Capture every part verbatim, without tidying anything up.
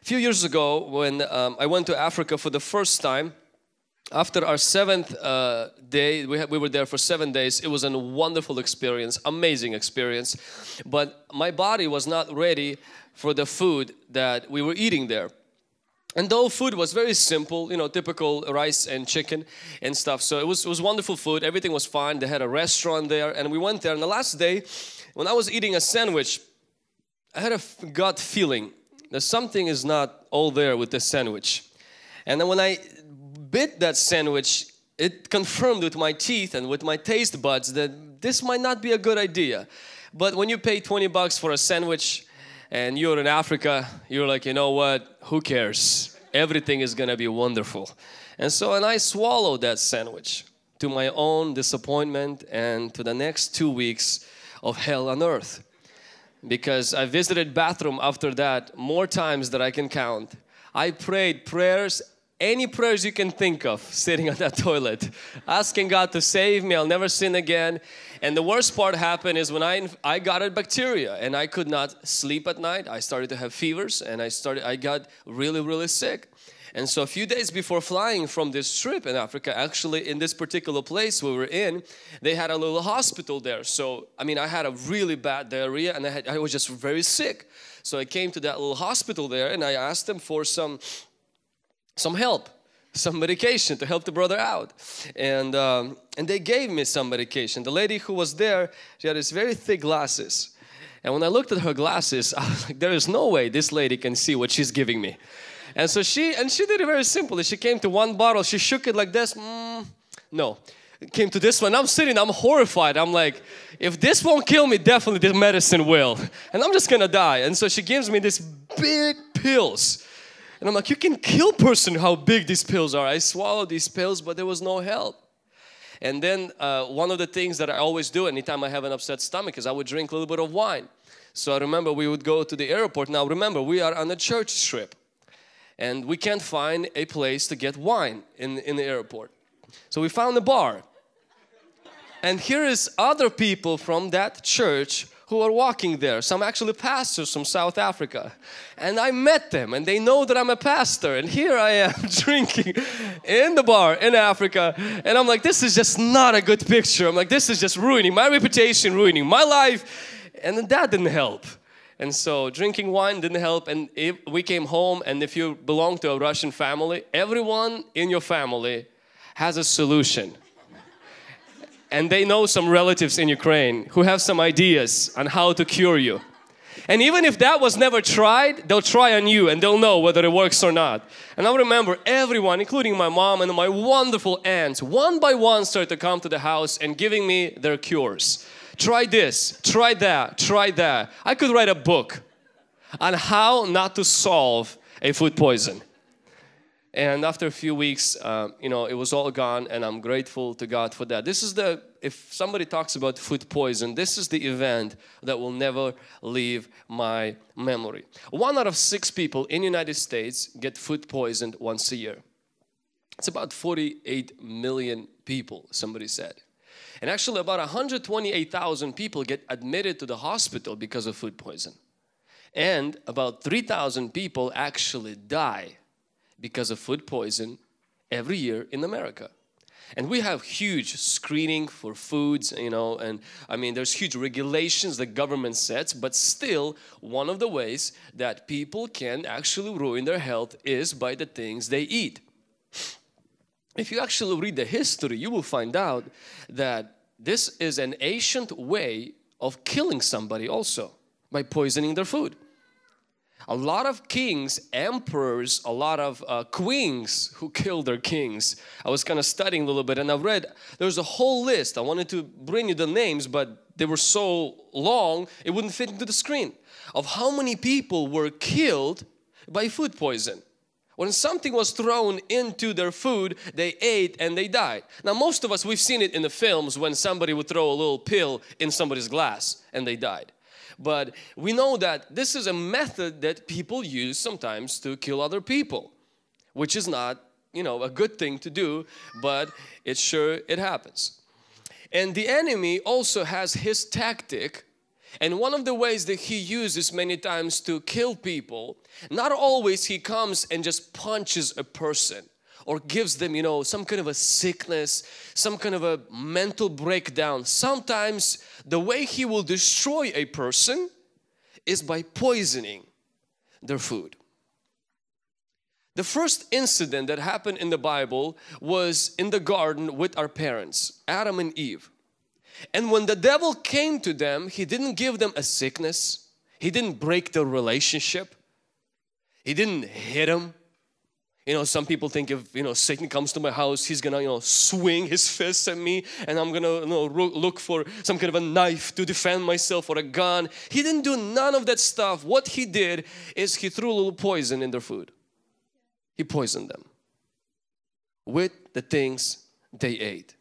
A few years ago, when um, I went to Africa for the first time, after our seventh uh, day, we, had, we were there for seven days. It was a wonderful experience, amazing experience. But my body was not ready for the food that we were eating there. And though food was very simple, you know, typical rice and chicken and stuff. So it was, it was wonderful food. Everything was fine. They had a restaurant there. And we went there. And the last day, when I was eating a sandwich, I had a gut feeling that something is not all there with the sandwich. And then when I bit that sandwich, it confirmed with my teeth and with my taste buds that this might not be a good idea. But when you pay twenty bucks for a sandwich and you're in Africa, you're like, you know what, who cares? Everything is gonna be wonderful. And so, and I swallowed that sandwich to my own disappointment and to the next two weeks of hell on earth. Because I visited bathroom after that more times than I can count. I prayed prayers, any prayers you can think of, sitting on that toilet, asking God to save me, I'll never sin again. And the worst part happened is when I, I got a bacteria and I could not sleep at night. I started to have fevers and I started, I got really, really sick. And so a few days before flying from this trip in Africa, actually in this particular place we were in, they had a little hospital there. So, I mean, I had a really bad diarrhea and I, had, I was just very sick. So I came to that little hospital there and I asked them for some some help, some medication to help the brother out. And, um, and they gave me some medication. The lady who was there, she had these very thick glasses. And when I looked at her glasses, I was like, there is no way this lady can see what she's giving me. And so she, and she did it very simply. She came to one bottle, she shook it like this. Mm, no, came to this one. I'm sitting, I'm horrified. I'm like, if this won't kill me, definitely this medicine will. And I'm just gonna die. And so she gives me these big pills. And I'm like, you can kill person how big these pills are. I swallowed these pills, but there was no help. And then uh, one of the things that I always do anytime I have an upset stomach is I would drink a little bit of wine. So I remember we would go to the airport. Now remember, we are on a church trip. And we can't find a place to get wine in, in the airport. So we found a bar. And here is other people from that church who are walking there, some actually pastors from South Africa. And I met them and they know that I'm a pastor, and here I am drinking in the bar in Africa, and I'm like, this is just not a good picture. I'm like, this is just ruining my reputation, ruining my life. And that didn't help. And so drinking wine didn't help, and we came home. And if you belong to a Russian family, everyone in your family has a solution. And they know some relatives in Ukraine who have some ideas on how to cure you. And even if that was never tried, they'll try on you and they'll know whether it works or not. And I remember everyone, including my mom and my wonderful aunts, one by one started to come to the house and giving me their cures. Try this, try that, try that. I could write a book on how not to solve a food poison. And after a few weeks, uh, you know, it was all gone, and I'm grateful to God for that. This is the, if somebody talks about food poison, this is the event that will never leave my memory. One out of six people in the United States get food poisoned once a year. It's about forty-eight million people, somebody said. And actually about one hundred twenty-eight thousand people get admitted to the hospital because of food poison. And about three thousand people actually die because of food poison every year in America. And we have huge screening for foods, you know, and I mean, there's huge regulations the government sets, but still one of the ways that people can actually ruin their health is by the things they eat. If you actually read the history, you will find out that this is an ancient way of killing somebody also, by poisoning their food. A lot of kings, emperors, a lot of uh, queens who killed their kings. I was kind of studying a little bit, and I've read, there's a whole list. I wanted to bring you the names, but they were so long, it wouldn't fit into the screen, of how many people were killed by food poison. When something was thrown into their food, they ate and they died. Now most of us, we've seen it in the films when somebody would throw a little pill in somebody's glass and they died. But we know that this is a method that people use sometimes to kill other people, which is not, you know, a good thing to do, but it sure, it happens. And the enemy also has his tactic And one of the ways that he uses many times to kill people, not always he comes and just punches a person or gives them, you know, some kind of a sickness, some kind of a mental breakdown. Sometimes the way he will destroy a person is by poisoning their food. The first incident that happened in the Bible was in the garden with our parents, Adam and Eve. And when the devil came to them, he didn't give them a sickness. He didn't break their relationship. He didn't hit them. You know, some people think if, you know, Satan comes to my house, he's gonna, you know, swing his fists at me and I'm gonna, you know, look for some kind of a knife to defend myself or a gun. He didn't do none of that stuff. What he did is he threw a little poison in their food. He poisoned them with the things they ate.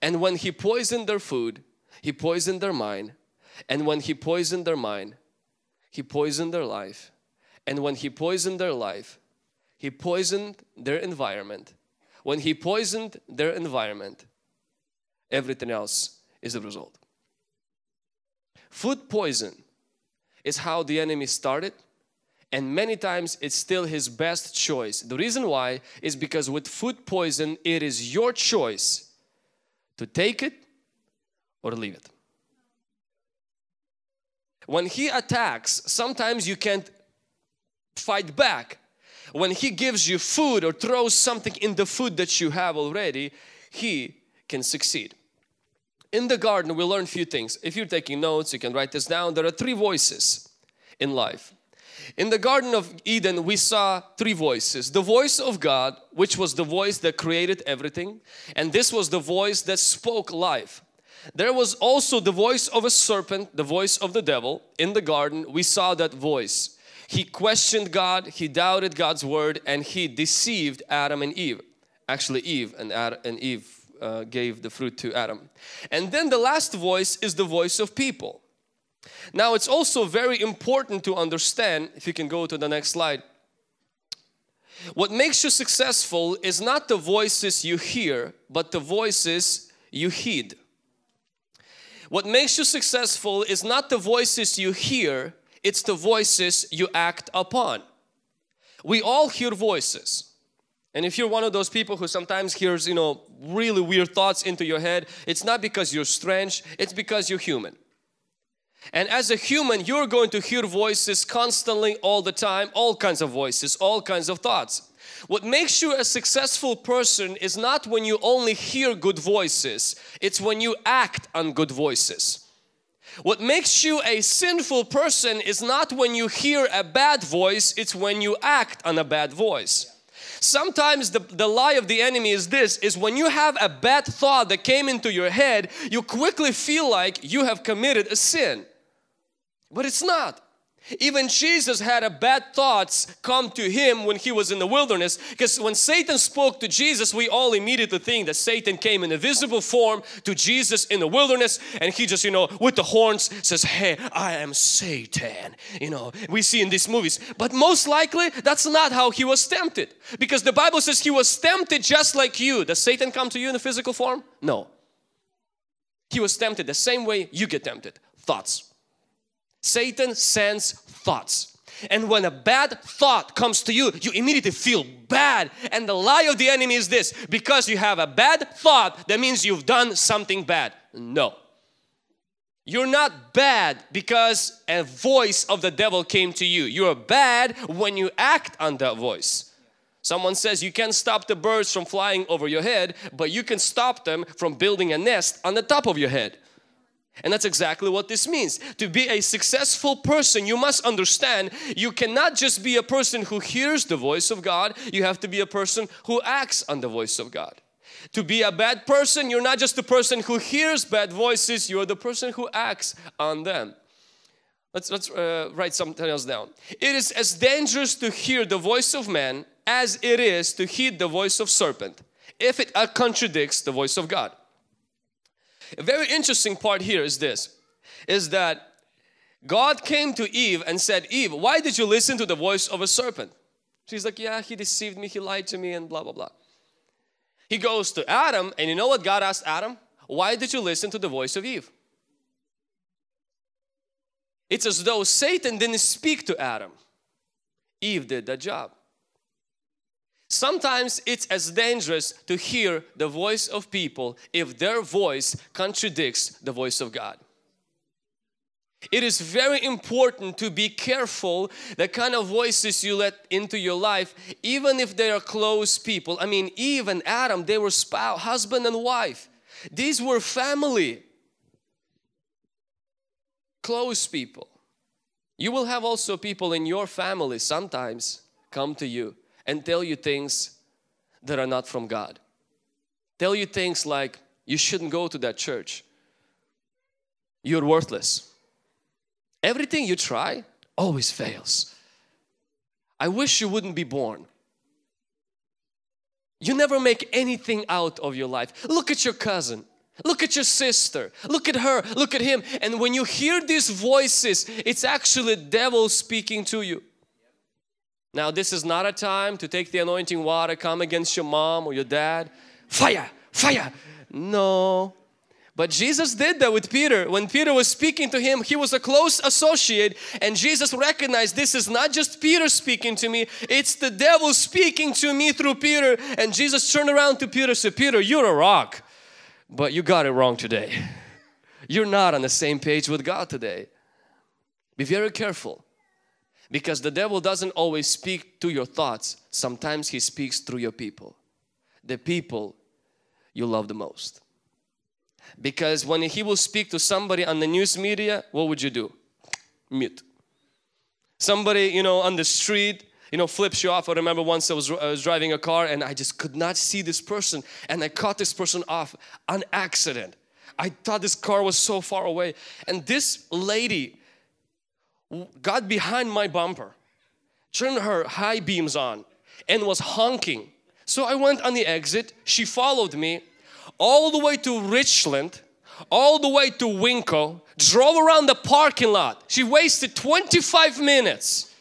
And when he poisoned their food, he poisoned their mind. And when he poisoned their mind, he poisoned their life. And when he poisoned their life, he poisoned their environment. When he poisoned their environment, everything else is the result. Food poison is how the enemy started. And many times it's still his best choice. The reason why is because with food poison, it is your choice to take it or leave it. When he attacks, sometimes you can't fight back. When he gives you food or throws something in the food that you have already, he can succeed. In the garden, we learn a few things. If you're taking notes, you can write this down. There are three voices in life. In the Garden of Eden, we saw three voices. The voice of God, which was the voice that created everything, and this was the voice that spoke life. There was also the voice of a serpent, the voice of the devil. In the garden, we saw that voice. He questioned God, he doubted God's word, and he deceived Adam and Eve. Actually, Eve and, Adam and Eve uh, gave the fruit to Adam. And then the last voice is the voice of people. Now, it's also very important to understand, if you can go to the next slide, what makes you successful is not the voices you hear, but the voices you heed. What makes you successful is not the voices you hear, it's the voices you act upon. We all hear voices. And if you're one of those people who sometimes hears, you know, really weird thoughts into your head, it's not because you're strange, it's because you're human. And as a human, you're going to hear voices constantly, all the time, all kinds of voices, all kinds of thoughts. What makes you a successful person is not when you only hear good voices, it's when you act on good voices. What makes you a sinful person is not when you hear a bad voice, it's when you act on a bad voice. Sometimes the, the lie of the enemy is this, is when you have a bad thought that came into your head, you quickly feel like you have committed a sin. But it's not. Even Jesus had a bad thoughts come to him when he was in the wilderness, because when Satan spoke to Jesus, we all immediately think that Satan came in a visible form to Jesus in the wilderness, and he just, you know, with the horns says, "Hey, I am Satan." You know, we see in these movies. But most likely that's not how he was tempted, because the Bible says he was tempted just like you. Does Satan come to you in a physical form? No. He was tempted the same way you get tempted. Thoughts. Satan sends thoughts, and when a bad thought comes to you, you immediately feel bad. And the lie of the enemy is this, because you have a bad thought, that means you've done something bad. No, you're not bad because a voice of the devil came to you. You're bad when you act on that voice. Someone says you can't stop the birds from flying over your head, but you can stop them from building a nest on the top of your head. And that's exactly what this means. To be a successful person, you must understand you cannot just be a person who hears the voice of God. You have to be a person who acts on the voice of God. To be a bad person, you're not just the person who hears bad voices. You're the person who acts on them. Let's, let's uh, write something else down. It is as dangerous to hear the voice of man as it is to heed the voice of serpent, if it contradicts the voice of God. A very interesting part here is this, is that God came to Eve and said, "Eve, why did you listen to the voice of a serpent?" She's like, "Yeah, he deceived me, he lied to me," and blah, blah, blah. He goes to Adam, and you know what God asked Adam? "Why did you listen to the voice of Eve?" It's as though Satan didn't speak to Adam. Eve did the job. Sometimes it's as dangerous to hear the voice of people if their voice contradicts the voice of God. It is very important to be careful the kind of voices you let into your life, even if they are close people. I mean, Eve and Adam, they were spouse, husband and wife. These were family, close people. You will have also people in your family sometimes come to you and tell you things that are not from God. Tell you things like, you shouldn't go to that church. You're worthless. Everything you try always fails. I wish you wouldn't be born. You never make anything out of your life. Look at your cousin. Look at your sister. Look at her. Look at him. And when you hear these voices, it's actually the devil speaking to you. Now, this is not a time to take the anointing water, come against your mom or your dad. Fire! Fire! No. But Jesus did that with Peter. When Peter was speaking to him, he was a close associate, and Jesus recognized this is not just Peter speaking to me, it's the devil speaking to me through Peter. And Jesus turned around to Peter and said, Peter, you're a rock, but you got it wrong today. You're not on the same page with God today. Be very careful, because the devil doesn't always speak to your thoughts. Sometimes he speaks through your people, the people you love the most. Because when he will speak to somebody on the news media, what would you do? Mute. Somebody, you know, on the street, you know, flips you off. I remember once I was, I was driving a car and I just could not see this person. And I caught this person off on accident. I thought this car was so far away. And this lady got behind my bumper, turned her high beams on and was honking. So I went on the exit. She followed me all the way to Richland, all the way to Winco, drove around the parking lot. She wasted twenty-five minutes.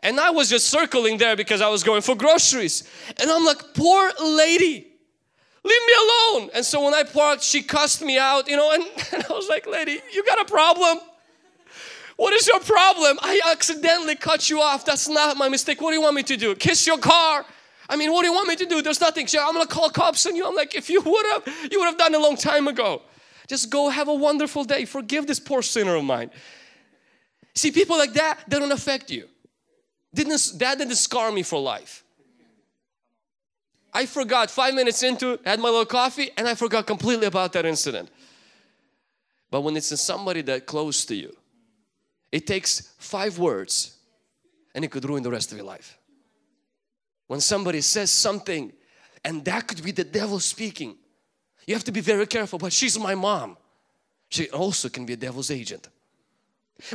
And I was just circling there because I was going for groceries. And I'm like, poor lady, leave me alone. And so when I parked, she cussed me out, you know, and, and I was like, lady, you got a problem? What is your problem? I accidentally cut you off. That's not my mistake. What do you want me to do? Kiss your car? I mean, what do you want me to do? There's nothing. So I'm going to call cops on you. I'm like, if you would have, you would have done a long time ago. Just go have a wonderful day. Forgive this poor sinner of mine. See, people like that, they don't affect you. Didn't, that didn't scar me for life. I forgot five minutes into, had my little coffee, and I forgot completely about that incident. But when it's in somebody that close to you, it takes five words and it could ruin the rest of your life. When somebody says something, and that could be the devil speaking, you have to be very careful. But she's my mom. She also can be a devil's agent.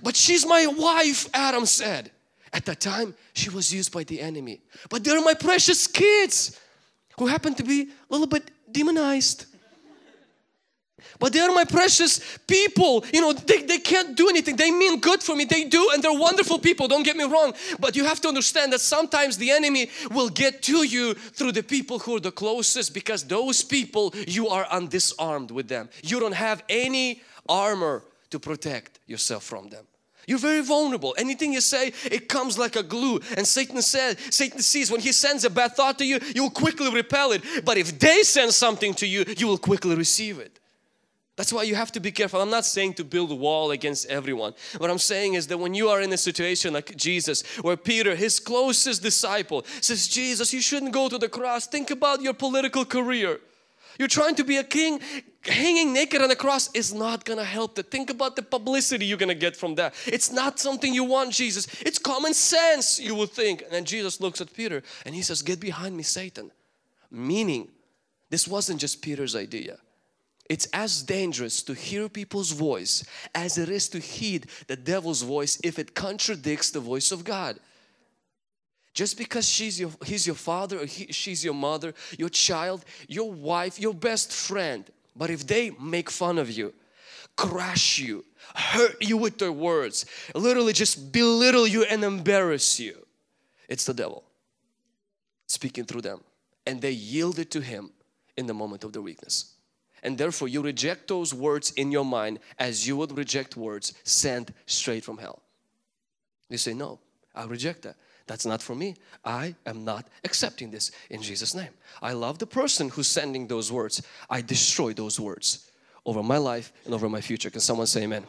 But she's my wife, Adam said. At that time, she was used by the enemy. But they're my precious kids who happen to be a little bit demonized. But they're my precious people. You know, they, they can't do anything. They mean good for me. They do, and they're wonderful people. Don't get me wrong. But you have to understand that sometimes the enemy will get to you through the people who are the closest, because those people, you are undisarmed with them. You don't have any armor to protect yourself from them. You're very vulnerable. Anything you say, it comes like a glue. And Satan says, Satan sees when he sends a bad thought to you, you will quickly repel it. But if they send something to you, you will quickly receive it. That's why you have to be careful. I'm not saying to build a wall against everyone. What I'm saying is that when you are in a situation like Jesus, where Peter, his closest disciple, says, Jesus, you shouldn't go to the cross. Think about your political career. You're trying to be a king. Hanging naked on the cross is not going to help that. Think about the publicity you're going to get from that. It's not something you want, Jesus. It's common sense, you would think. And then Jesus looks at Peter and he says, get behind me, Satan. Meaning, this wasn't just Peter's idea. It's as dangerous to hear people's voice as it is to heed the devil's voice if it contradicts the voice of God. Just because she's your, he's your father or he, she's your mother, your child, your wife, your best friend. But if they make fun of you, crush you, hurt you with their words, literally just belittle you and embarrass you, it's the devil speaking through them. And they yielded to him in the moment of their weakness. and therefore you reject those words in your mind as you would reject words sent straight from hell. You say, no, I reject that. That's not for me. I am not accepting this in Jesus' name. I love the person who's sending those words. I destroy those words over my life and over my future. Can someone say amen?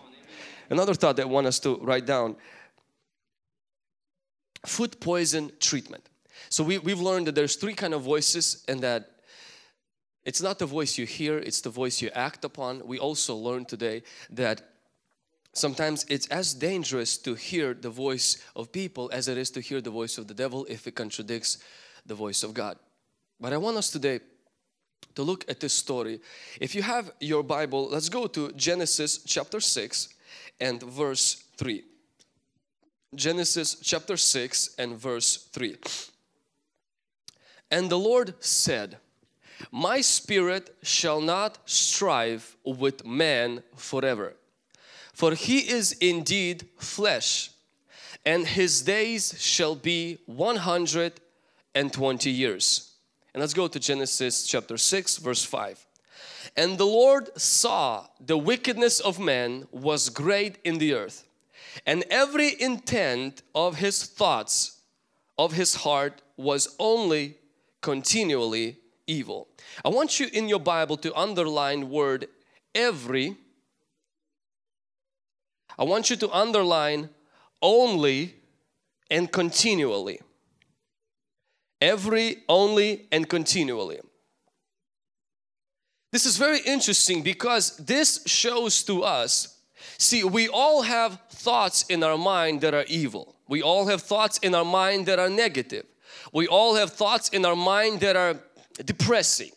Another thought that I want us to write down, food poison treatment. So we, we've learned that there's three kind of voices and that it's not the voice you hear, it's the voice you act upon. We also learned today that sometimes it's as dangerous to hear the voice of people as it is to hear the voice of the devil if it contradicts the voice of God. But I want us today to look at this story. If you have your Bible, let's go to Genesis chapter six and verse three. Genesis chapter six and verse three. And the Lord said, my spirit shall not strive with man forever, for he is indeed flesh, and his days shall be one hundred twenty years. And let's go to Genesis chapter six verse five. And the Lord saw the wickedness of man was great in the earth, and every intent of his thoughts of his heart was only continually evil. I want you in your Bible to underline word every. I want you to underline only and continually. Every, only, and continually. This is very interesting because this shows to us, see, we all have thoughts in our mind that are evil. We all have thoughts in our mind that are negative. We all have thoughts in our mind that are depressing.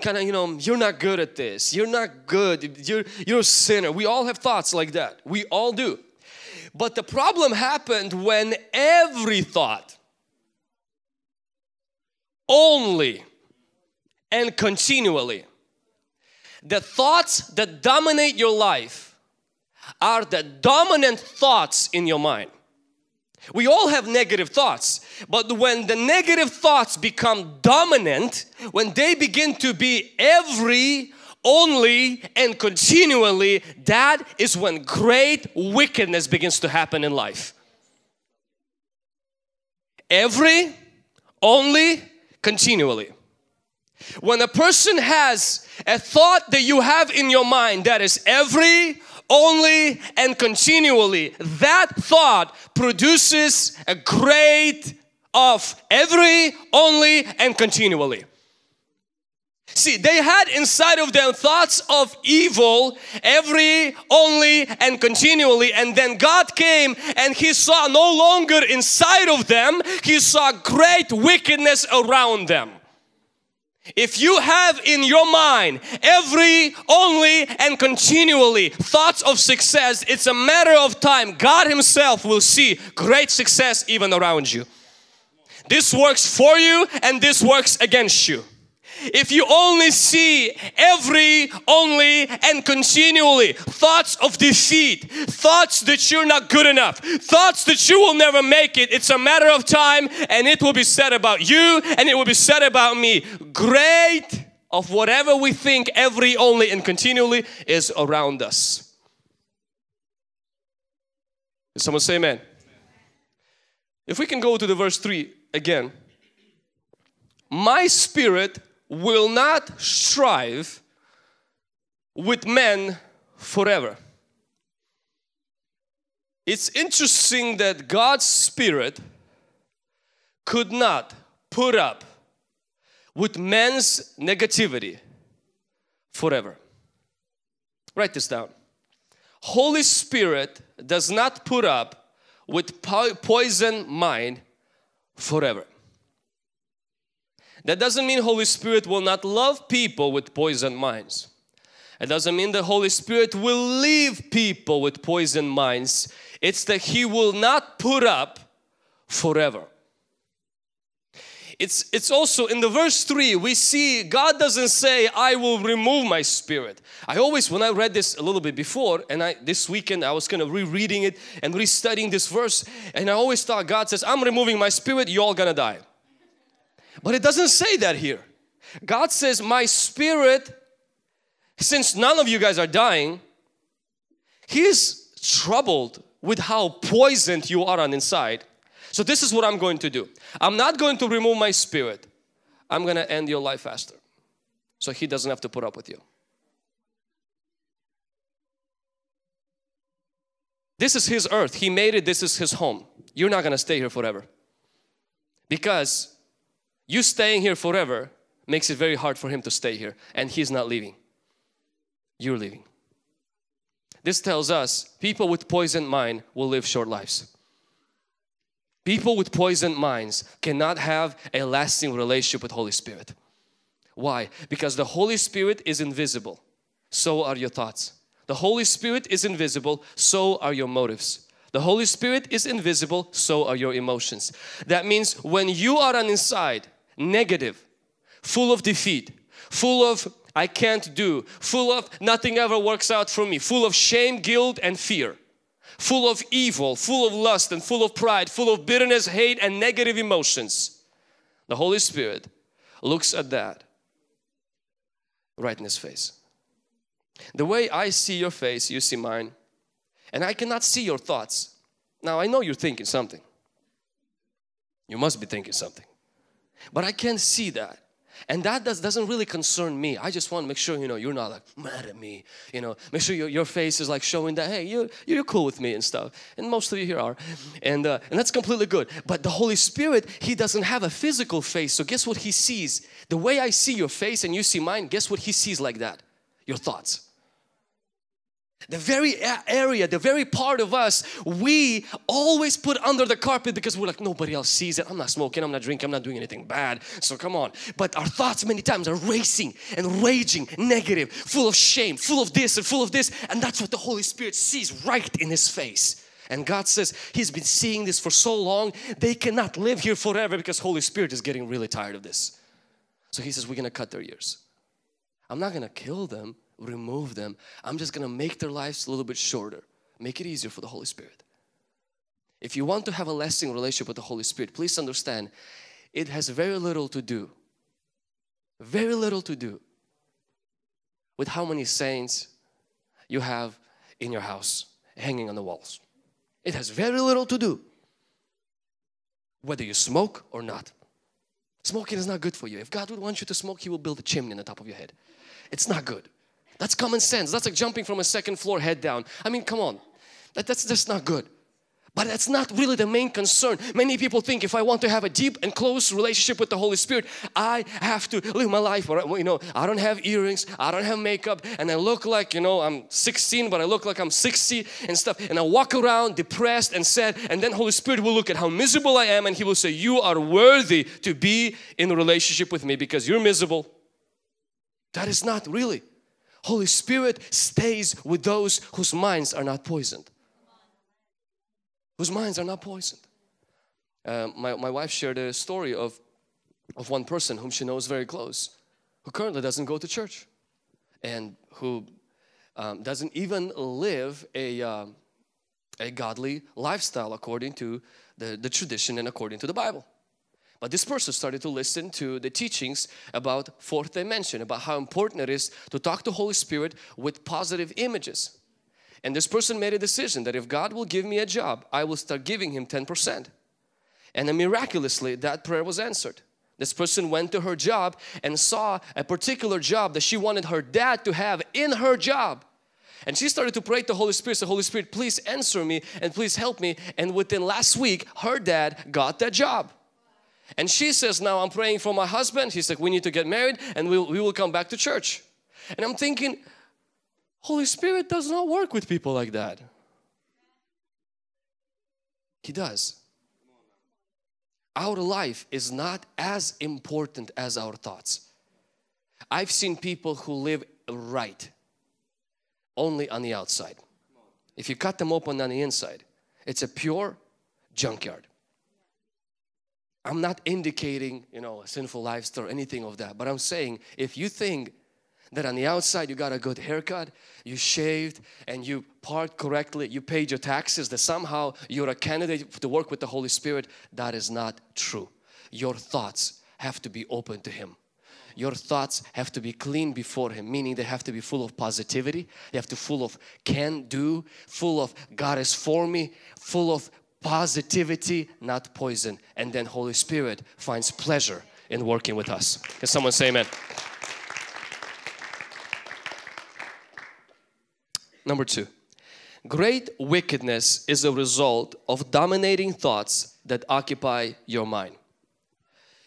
Kind of, you know, you're not good at this. You're not good. You're, you're a sinner. We all have thoughts like that. We all do. But the problem happened when every thought, only and continually, the thoughts that dominate your life are the dominant thoughts in your mind. We all have negative thoughts, but when the negative thoughts become dominant, when they begin to be every, only, and continually, that is when great wickedness begins to happen in life. Every, only, continually. When a person has a thought that you have in your mind that is every, only, and continually, that thought produces a grade of every, only, and continually. See, they had inside of them thoughts of evil, every, only, and continually. And then God came and He saw no longer inside of them, He saw great wickedness around them. If you have in your mind every, only, and continually thoughts of success, it's a matter of time. God Himself will see great success even around you. This works for you and this works against you. If you only see every, only, and continually thoughts of defeat, thoughts that you're not good enough, thoughts that you will never make it, it's a matter of time and it will be said about you and it will be said about me. Great of whatever we think every, only, and continually is around us. Can someone say amen? If we can go to the verse three again. My spirit will not strive with men forever. It's interesting that God's spirit could not put up with man's negativity forever. Write this down. Holy Spirit does not put up with po- poison mind forever. That doesn't mean Holy Spirit will not love people with poisoned minds. It doesn't mean the Holy Spirit will leave people with poisoned minds. It's that He will not put up forever. It's, it's also in the verse three, we see God doesn't say, I will remove my spirit. I always, when I read this a little bit before, and I this weekend I was kind of rereading it and restudying this verse, and I always thought God says, I'm removing my spirit, you're all gonna die. But it doesn't say that here. God says, my spirit since none of you guys are dying, he's troubled with how poisoned you are on inside. So this is what I'm going to do. I'm not going to remove my spirit. I'm going to end your life faster. So he doesn't have to put up with you. This is his earth. He made it. This is his home. You're not going to stay here forever. Because you staying here forever makes it very hard for him to stay here. And he's not leaving. You're leaving. This tells us people with poisoned mind will live short lives. People with poisoned minds cannot have a lasting relationship with Holy Spirit. Why? Because the Holy Spirit is invisible. So are your thoughts. The Holy Spirit is invisible. So are your motives. The Holy Spirit is invisible. So are your emotions. That means when you are on inside, negative, full of defeat, full of I can't do, full of nothing ever works out for me, full of shame, guilt and fear, full of evil, full of lust and full of pride, full of bitterness, hate and negative emotions. The Holy Spirit looks at that right in his face. The way I see your face, you see mine, and I cannot see your thoughts. Now I know you're thinking something. You must be thinking something. But I can't see that. And that does, doesn't really concern me. I just want to make sure, you know, you're not like mad at me. You know, make sure your, your face is like showing that, hey, you're, you're cool with me and stuff. And most of you here are. And, uh, and that's completely good. But the Holy Spirit, He doesn't have a physical face. So guess what He sees? The way I see your face and you see mine, guess what He sees like that? Your thoughts. The very area, the very part of us, we always put under the carpet because we're like, nobody else sees it. I'm not smoking, I'm not drinking, I'm not doing anything bad. So come on. But our thoughts many times are racing and raging, negative, full of shame, full of this and full of this. And that's what the Holy Spirit sees right in His face. And God says, He's been seeing this for so long. They cannot live here forever because Holy Spirit is getting really tired of this. So He says, we're going to cut their ears. I'm not going to kill them. Remove them. I'm just going to make their lives a little bit shorter. Make it easier for the Holy Spirit. If you want to have a lasting relationship with the Holy Spirit, please understand it has very little to do, very little to do with how many saints you have in your house hanging on the walls. It has very little to do whether you smoke or not. Smoking is not good for you. If God would want you to smoke, He will build a chimney on the top of your head. It's not good. That's common sense. That's like jumping from a second floor head down. I mean, come on. That, that's just not good. But that's not really the main concern. Many people think if I want to have a deep and close relationship with the Holy Spirit, I have to live my life. You know, I don't have earrings. I don't have makeup. And I look like, you know, I'm sixteen, but I look like I'm sixty and stuff. And I walk around depressed and sad. And then Holy Spirit will look at how miserable I am. And He will say, you are worthy to be in a relationship with me because you're miserable. That is not really. Holy Spirit stays with those whose minds are not poisoned. Whose minds are not poisoned. Uh, my, my wife shared a story of, of one person whom she knows very close, who currently doesn't go to church and who um, doesn't even live a, um, a godly lifestyle according to the, the tradition and according to the Bible. But this person started to listen to the teachings about fourth dimension, about how important it is to talk to Holy Spirit with positive images. And this person made a decision that if God will give me a job, I will start giving Him ten percent. And then miraculously, that prayer was answered. This person went to her job and saw a particular job that she wanted her dad to have in her job. And she started to pray to the Holy Spirit, say, Holy Spirit, please answer me and please help me. And within last week, her dad got that job. And she says, now I'm praying for my husband. He's like, we need to get married and we, we will come back to church. And I'm thinking, Holy Spirit does not work with people like that. He does. Our life is not as important as our thoughts. I've seen people who live right only on the outside. If you cut them open on the inside, it's a pure junkyard. I'm not indicating, you know, a sinful lifestyle or anything of that. But I'm saying if you think that on the outside you got a good haircut, you shaved and you parked correctly, you paid your taxes, that somehow you're a candidate to work with the Holy Spirit, that is not true. Your thoughts have to be open to Him. your thoughts have to be clean before Him, meaning they have to be full of positivity, they have to be full of can do, full of God is for me, full of positivity, not poison. And then Holy Spirit finds pleasure in working with us. Can someone say amen? Number two, great wickedness is a result of dominating thoughts that occupy your mind.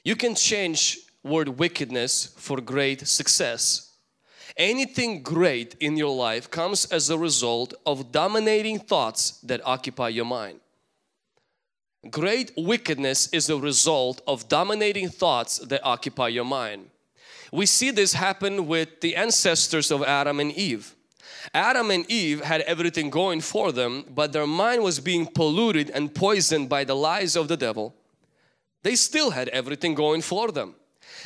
You can change word wickedness for great success. Anything great in your life comes as a result of dominating thoughts that occupy your mind. Great wickedness is a result of dominating thoughts that occupy your mind. We see this happen with the ancestors of Adam and Eve. Adam and Eve had everything going for them, but their mind was being polluted and poisoned by the lies of the devil. They still had everything going for them.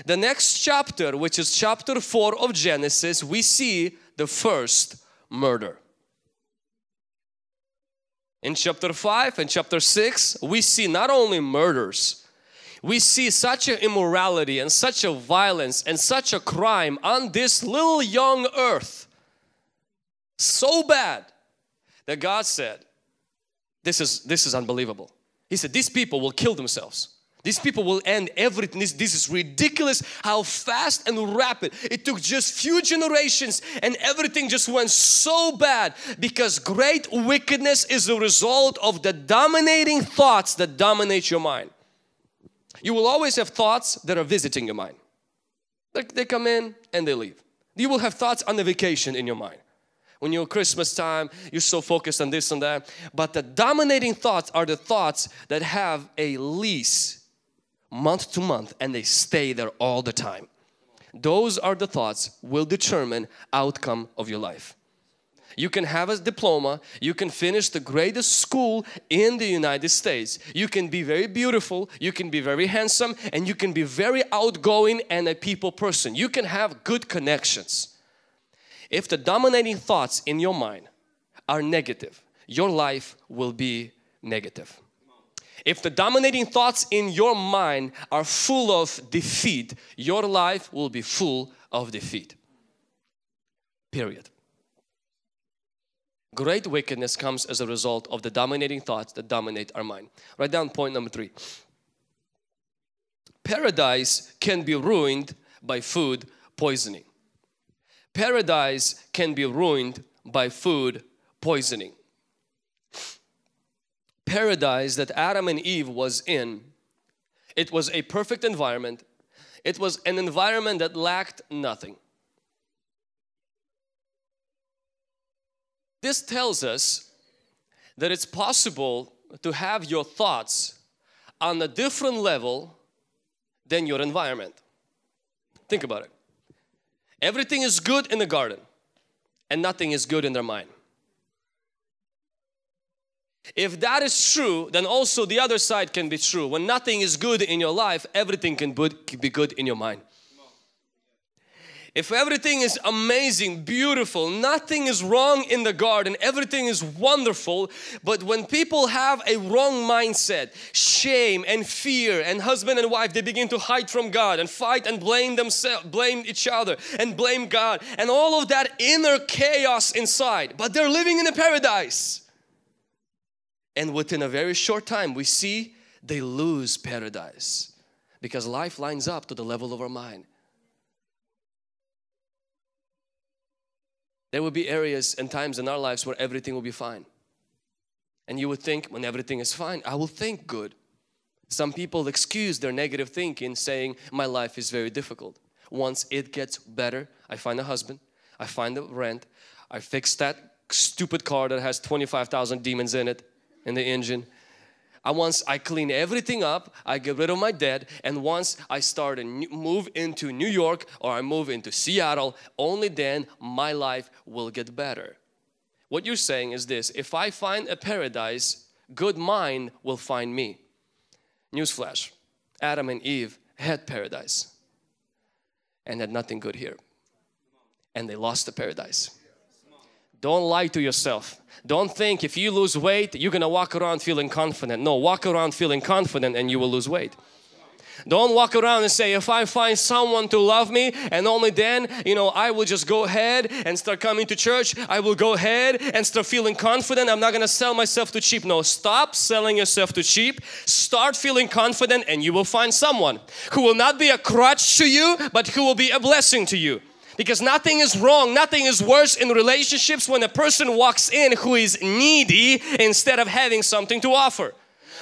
The next chapter, which is chapter four of Genesis, we see the first murder. In chapter five and chapter six, we see not only murders, we see such an immorality and such a violence and such a crime on this little young earth. So bad that God said, this is, this is unbelievable. He said, these people will kill themselves. These people will end everything. This, this is ridiculous how fast and rapid. It took just few generations and everything just went so bad because great wickedness is the result of the dominating thoughts that dominate your mind. You will always have thoughts that are visiting your mind. They, they come in and they leave. You will have thoughts on the vacation in your mind. When you're Christmas time, you're so focused on this and that. But the dominating thoughts are the thoughts that have a lease month to month and they stay there all the time. Those are the thoughts will determine outcome of your life. You can have a diploma, you can finish the greatest school in the United States. You can be very beautiful, you can be very handsome, and you can be very outgoing and a people person. You can have good connections. If the dominating thoughts in your mind are negative, your life will be negative. If the dominating thoughts in your mind are full of defeat, your life will be full of defeat. Period. Great wickedness comes as a result of the dominating thoughts that dominate our mind. Write down point number three. Paradise can be ruined by food poisoning. Paradise can be ruined by food poisoning. Paradise that Adam and Eve was in, it was a perfect environment. It was an environment that lacked nothing. This tells us that it's possible to have your thoughts on a different level than your environment. Think about it. Everything is good in the garden and nothing is good in their mind. If that is true, then also the other side can be true. When nothing is good in your life, everything can be good in your mind. If everything is amazing, beautiful, nothing is wrong in the garden, everything is wonderful, but when people have a wrong mindset, shame and fear, and husband and wife, they begin to hide from God and fight and blame themselves, blame each other and blame God and all of that inner chaos inside, but they're living in a paradise. And within a very short time, we see they lose paradise because life lines up to the level of our mind. There will be areas and times in our lives where everything will be fine. And you would think, when everything is fine, I will think good. Some people excuse their negative thinking saying, my life is very difficult. Once it gets better, I find a husband, I find a rent, I fix that stupid car that has twenty-five thousand demons in it. In the engine. I once I clean everything up, I get rid of my debt, and once I start and move into New York or I move into Seattle, only then my life will get better. What you're saying is this: if I find a paradise, good mind will find me. Newsflash, Adam and Eve had paradise and had nothing good here, and they lost the paradise. Don't lie to yourself. Don't think if you lose weight, you're going to walk around feeling confident. No, walk around feeling confident and you will lose weight. Don't walk around and say, if I find someone to love me and only then, you know, I will just go ahead and start coming to church. I will go ahead and start feeling confident. I'm not going to sell myself to cheap. No, stop selling yourself to cheap. Start feeling confident and you will find someone who will not be a crutch to you, but who will be a blessing to you. Because nothing is wrong, nothing is worse in relationships when a person walks in who is needy instead of having something to offer.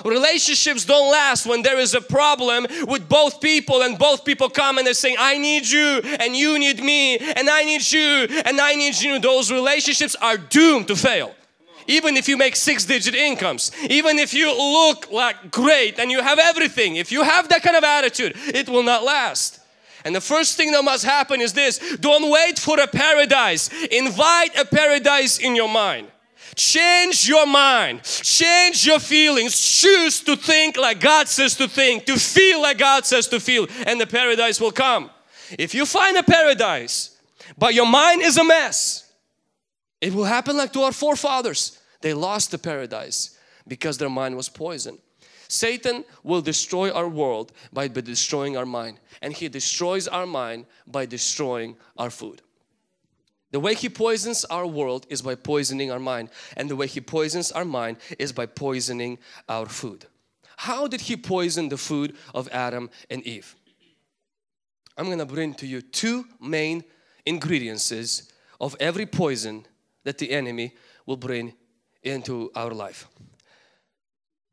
Relationships don't last when there is a problem with both people and both people come and they're saying, I need you and you need me and I need you and I need you. Those relationships are doomed to fail. Even if you make six-digit incomes, even if you look like great and you have everything, if you have that kind of attitude, it will not last. And the first thing that must happen is this, don't wait for a paradise, invite a paradise in your mind. Change your mind, change your feelings, choose to think like God says to think, to feel like God says to feel, and the paradise will come. If you find a paradise, but your mind is a mess, it will happen like to our forefathers. They lost the paradise because their mind was poisoned. Satan will destroy our world by destroying our mind, and he destroys our mind by destroying our food. The way he poisons our world is by poisoning our mind, and the way he poisons our mind is by poisoning our food. How did he poison the food of Adam and Eve? I'm going to bring to you two main ingredients of every poison that the enemy will bring into our life.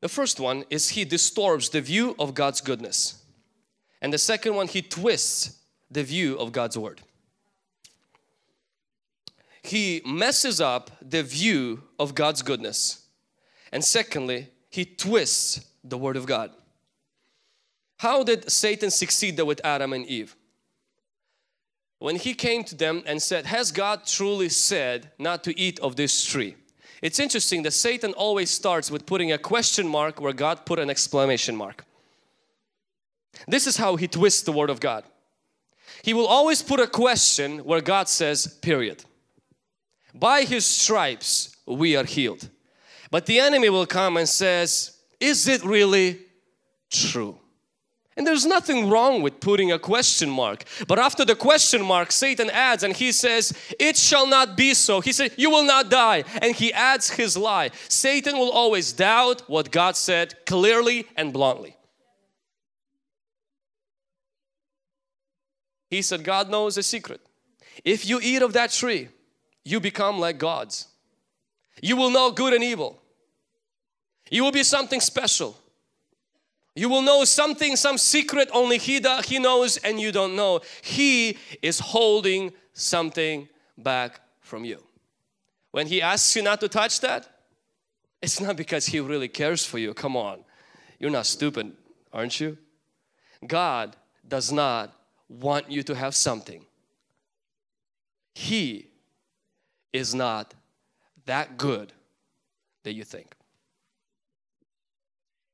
The first one is he distorts the view of God's goodness, and the second one, he twists the view of God's word. He messes up the view of God's goodness, and secondly, he twists the word of God. How did Satan succeed with Adam and Eve? When he came to them and said, has God truly said not to eat of this tree? It's interesting that Satan always starts with putting a question mark where God put an exclamation mark. This is how he twists the word of God. He will always put a question where God says, period. By his stripes we are healed. But the enemy will come and says, is it really true? And there's nothing wrong with putting a question mark. But after the question mark, Satan adds and he says, it shall not be so. He said, you will not die. And he adds his lie. Satan will always doubt what God said clearly and bluntly. He said, God knows a secret. If you eat of that tree, you become like gods. You will know good and evil. You will be something special. You will know something, some secret only he, does, he knows and you don't know. He is holding something back from you. When he asks you not to touch that, it's not because he really cares for you. Come on, you're not stupid, aren't you? God does not want you to have something. He is not that good that you think.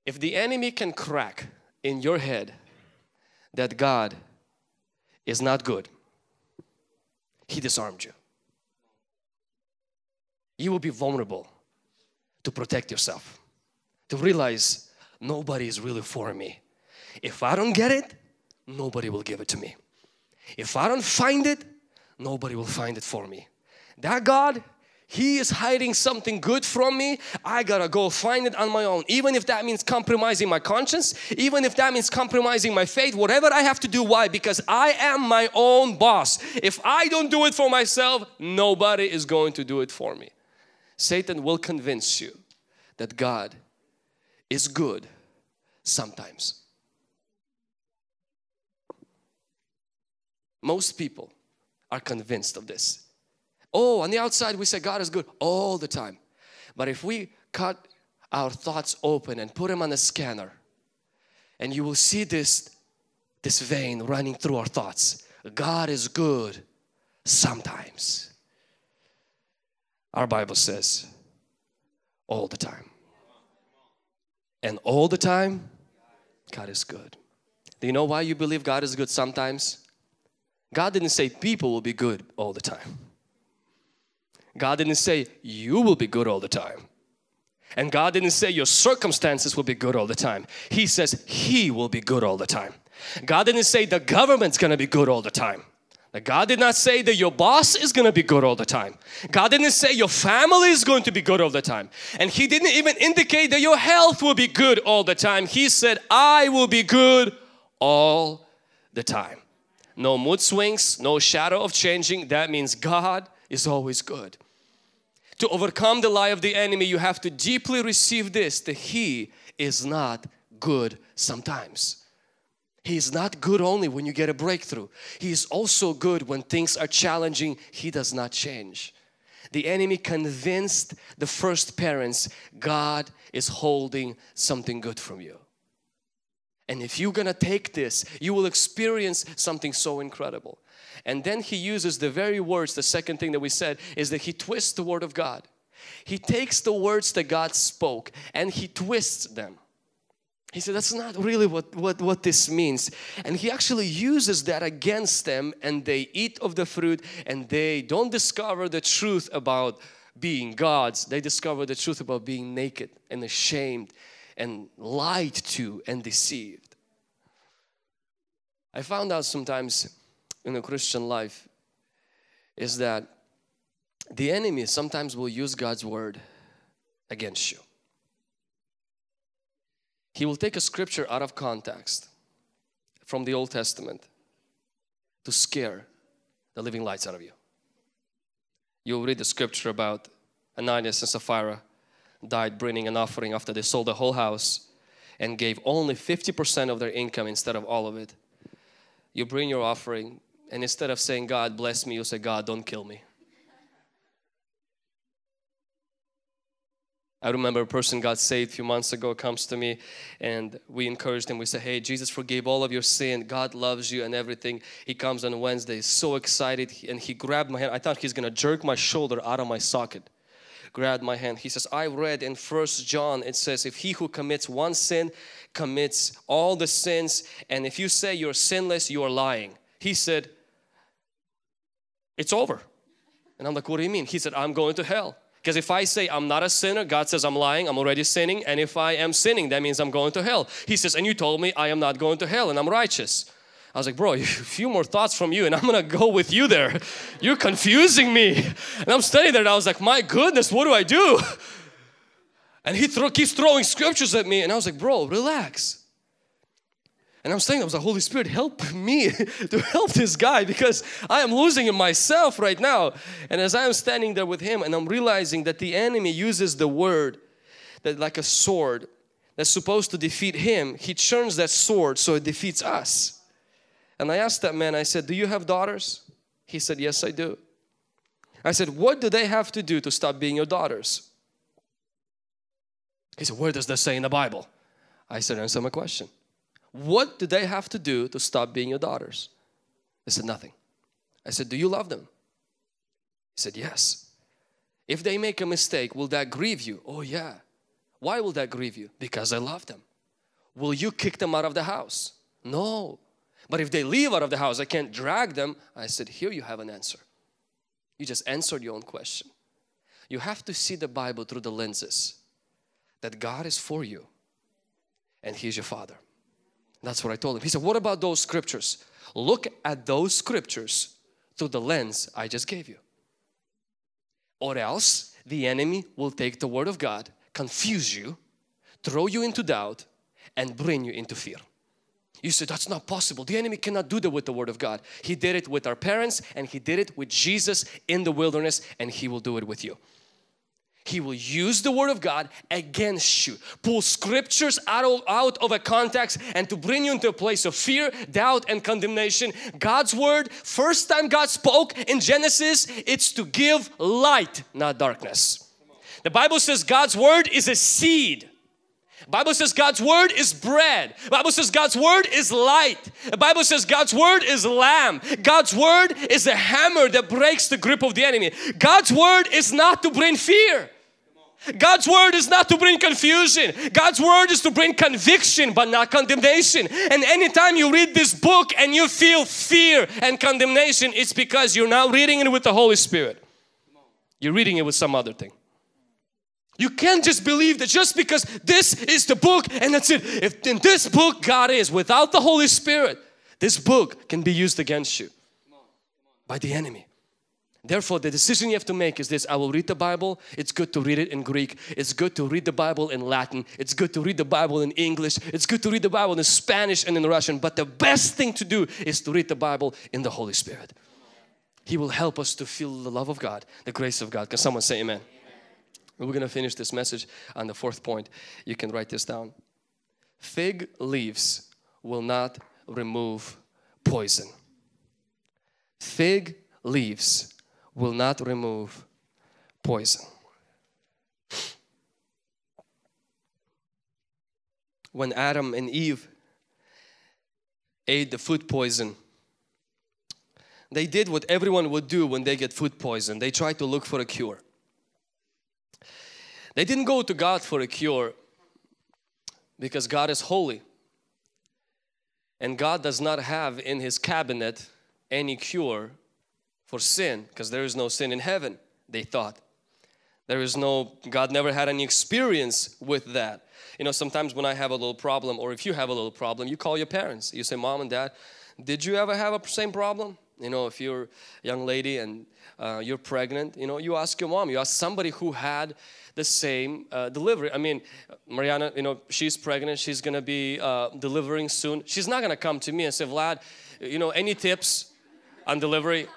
If the enemy can crack in your head that God is not good, he disarmed you. You will be vulnerable to protect yourself, to realize nobody is really for me. If I don't get it, nobody will give it to me. If I don't find it, nobody will find it for me. That God, He is hiding something good from me. I gotta go find it on my own. Even if that means compromising my conscience, even if that means compromising my faith, whatever I have to do. Why? Because I am my own boss. If I don't do it for myself, nobody is going to do it for me. Satan will convince you that God is good sometimes. Most people are convinced of this. Oh, on the outside we say God is good all the time. But if we cut our thoughts open and put them on a scanner, and you will see this, this vein running through our thoughts. God is good sometimes. Our Bible says all the time. And all the time, God is good. Do you know why you believe God is good sometimes? God didn't say people will be good all the time. God didn't say you will be good all the time. And God didn't say your circumstances will be good all the time. He says He will be good all the time. God didn't say the government's going to be good all the time. God did not say that your boss is going to be good all the time. God didn't say your family is going to be good all the time. And He didn't even indicate that your health will be good all the time. He said, I will be good all the time. No mood swings, no shadow of changing. That means God is always good. To overcome the lie of the enemy, you have to deeply receive this, that He is not good sometimes. He is not good only when you get a breakthrough. He is also good when things are challenging. He does not change. The enemy convinced the first parents, God is holding something good from you. And if you're going to take this, you will experience something so incredible. And then he uses the very words, the second thing that we said, is that he twists the Word of God. He takes the words that God spoke and he twists them. He said, that's not really what, what, what this means. And he actually uses that against them, and they eat of the fruit and they don't discover the truth about being gods. They discover the truth about being naked and ashamed and lied to and deceived. I found out sometimes in the Christian life is that the enemy sometimes will use God's word against you. He will take a scripture out of context from the Old Testament to scare the living lights out of you. You'll read the scripture about Ananias and Sapphira died bringing an offering after they sold the whole house and gave only fifty percent of their income instead of all of it. You bring your offering, and instead of saying, God bless me, you say, God, don't kill me. I remember a person got saved a few months ago comes to me and we encouraged him. We said, hey, Jesus forgave all of your sin. God loves you and everything. He comes on Wednesday, so excited, and he grabbed my hand. I thought he's going to jerk my shoulder out of my socket. Grabbed my hand. He says, I read in First John, it says, if he who commits one sin commits all the sins, and if you say you're sinless, you are lying. He said, it's over. And I'm like, what do you mean? He said, I'm going to hell. Because if I say I'm not a sinner, God says I'm lying, I'm already sinning. And if I am sinning, that means I'm going to hell. He says, and you told me I am not going to hell and I'm righteous. I was like, bro, a few more thoughts from you and I'm going to go with you there. You're confusing me. And I'm standing there and I was like, my goodness, what do I do? And he thro- keeps throwing scriptures at me. And I was like, bro, relax. And I'm saying, I was like, Holy Spirit, help me to help this guy, because I am losing it myself right now. And as I'm standing there with him and I'm realizing that the enemy uses the word that like a sword that's supposed to defeat him, he turns that sword so it defeats us. And I asked that man, I said, do you have daughters? He said, yes, I do. I said, what do they have to do to stop being your daughters? He said, where does that say in the Bible? I said, answer my question. What do they have to do to stop being your daughters? They said, nothing. I said, do you love them? He said, yes. If they make a mistake, will that grieve you? Oh, yeah. Why will that grieve you? Because I love them. Will you kick them out of the house? No. But if they leave out of the house, I can't drag them. I said, here you have an answer. You just answered your own question. You have to see the Bible through the lenses that God is for you and He's your Father. That's what I told him. He said, what about those scriptures? Look at those scriptures through the lens I just gave you. Or else the enemy will take the Word of God, confuse you, throw you into doubt, and bring you into fear. You say, that's not possible. The enemy cannot do that with the Word of God. He did it with our parents, and He did it with Jesus in the wilderness, and He will do it with you. He will use the Word of God against you, pull scriptures out of, out of a context and to bring you into a place of fear, doubt, and condemnation. God's Word, first time God spoke in Genesis, it's to give light, not darkness. The Bible says God's Word is a seed. Bible says God's Word is bread. Bible says God's Word is light. The Bible says God's Word is lamb. God's Word is a hammer that breaks the grip of the enemy. God's Word is not to bring fear. God's Word is not to bring confusion. God's Word is to bring conviction but not condemnation. And anytime you read this book and you feel fear and condemnation, it's because you're now reading it with the Holy Spirit. You're reading it with some other thing. You can't just believe that just because this is the book and that's it. If in this book God is, without the Holy Spirit, this book can be used against you by the enemy. Therefore, the decision you have to make is this: I will read the Bible. It's good to read it in Greek. It's good to read the Bible in Latin. It's good to read the Bible in English. It's good to read the Bible in Spanish and in Russian. But the best thing to do is to read the Bible in the Holy Spirit. He will help us to feel the love of God, the grace of God. Can someone say amen? Amen. We're going to finish this message on the fourth point. You can write this down. Fig leaves will not remove poison. Fig leaves will not remove poison. When Adam and Eve ate the food poison, they did what everyone would do when they get food poison. They tried to look for a cure. They didn't go to God for a cure because God is holy. And God does not have in His cabinet any cure for sin, because there is no sin in heaven, they thought. There is no, God never had any experience with that. You know, sometimes when I have a little problem, or if you have a little problem, you call your parents. You say, Mom and Dad, did you ever have a same problem? You know, if you're a young lady and uh, you're pregnant, you know, you ask your mom, you ask somebody who had the same uh, delivery. I mean, Mariana, you know, she's pregnant, she's gonna be uh, delivering soon. She's not gonna come to me and say, Vlad, you know, any tips on delivery?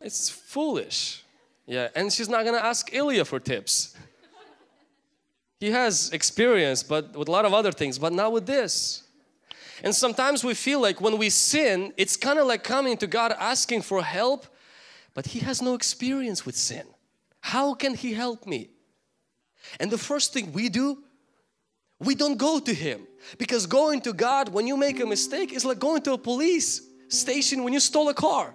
It's foolish. Yeah, and she's not gonna ask Ilya for tips. He has experience, but with a lot of other things, but not with this. And sometimes we feel like when we sin, it's kind of like coming to God asking for help, but He has no experience with sin. How can He help me? And the first thing we do, we don't go to Him, because going to God when you make a mistake is like going to a police station when you stole a car.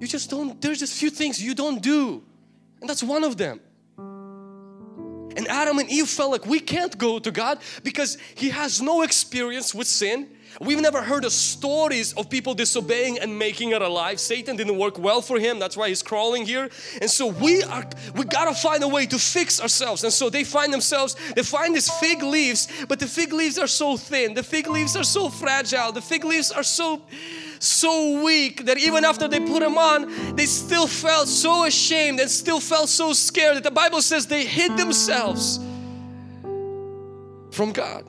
You just don't, there's just few things you don't do, and that's one of them. And Adam and Eve felt like we can't go to God because He has no experience with sin. We've never heard of stories of people disobeying and making it alive. Satan didn't work well for him. That's why he's crawling here. And so we are, we gotta find a way to fix ourselves. And so they find themselves, they find these fig leaves, but the fig leaves are so thin. The fig leaves are so fragile. The fig leaves are so, so weak that even after they put them on, they still felt so ashamed and still felt so scared that the Bible says they hid themselves from God.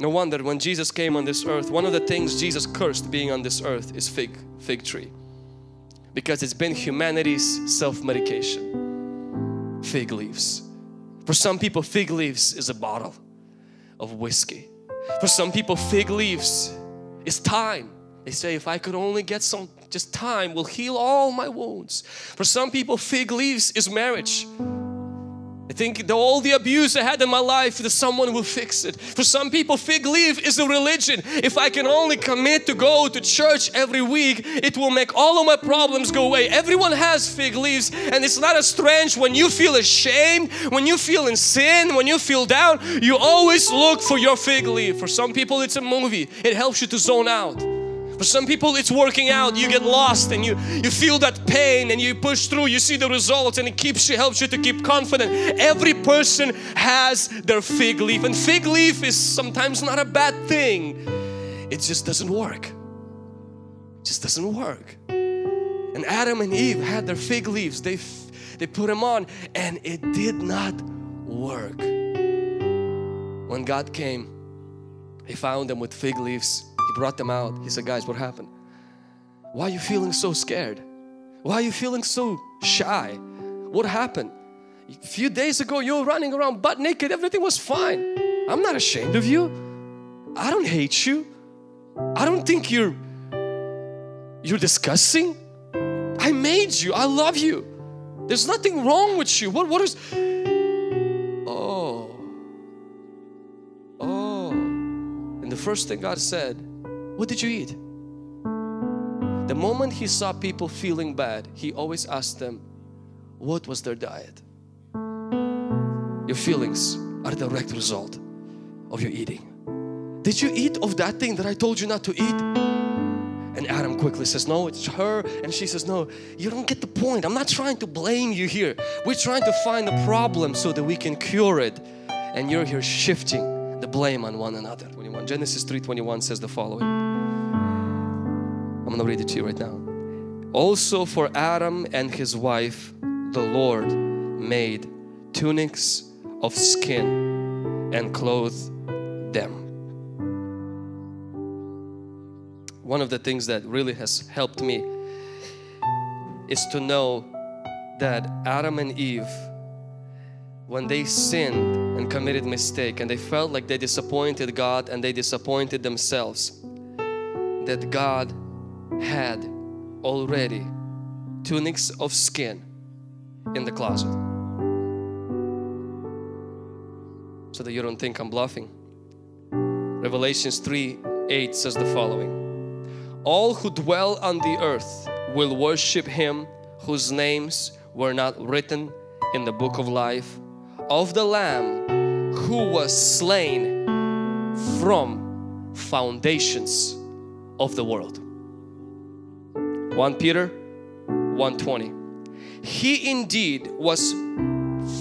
No wonder when Jesus came on this earth, one of the things Jesus cursed being on this earth is fig, fig tree. Because it's been humanity's self-medication. Fig leaves. For some people, fig leaves is a bottle of whiskey. For some people, fig leaves is time. They say, if I could only get some, just time will heal all my wounds. For some people, fig leaves is marriage. I think the, all the abuse I had in my life, that someone will fix it. For some people, fig leaf is a religion. If I can only commit to go to church every week, it will make all of my problems go away. Everyone has fig leaves, and it's not as strange when you feel ashamed, when you feel in sin, when you feel down, you always look for your fig leaf. For some people, it's a movie. It helps you to zone out. For some people, it's working out. You get lost and you, you feel that pain and you push through. You see the results and it keeps you, helps you to keep confident. Every person has their fig leaf, and fig leaf is sometimes not a bad thing. It just doesn't work. It just doesn't work. And Adam and Eve had their fig leaves. They, they put them on and it did not work. When God came, He found them with fig leaves. Brought them out. He said, guys, what happened? Why are you feeling so scared? Why are you feeling so shy? What happened? A few days ago you were running around butt naked. Everything was fine. I'm not ashamed of you. I don't hate you. I don't think you're you're disgusting. I made you. I love you. There's nothing wrong with you. What, what is... Oh. Oh. And the first thing God said, what did you eat? The moment He saw people feeling bad, He always asked them, what was their diet? Your feelings are a direct result of your eating. Did you eat of that thing that I told you not to eat? And Adam quickly says, no, it's her. And she says, no, you don't get the point. I'm not trying to blame you here. We're trying to find the problem so that we can cure it. And you're here shifting the blame on one another. twenty-one. Genesis three twenty-one says the following. I'm going to read it to you right now. Also for Adam and his wife, the Lord made tunics of skin and clothed them. One of the things that really has helped me is to know that Adam and Eve, when they sinned and committed mistake and they felt like they disappointed God and they disappointed themselves, that God had already tunics of skin in the closet. So that you don't think I'm bluffing. Revelations three eight says the following. All who dwell on the earth will worship Him whose names were not written in the book of life of the Lamb who was slain from foundations of the world. First Peter one twenty. He indeed was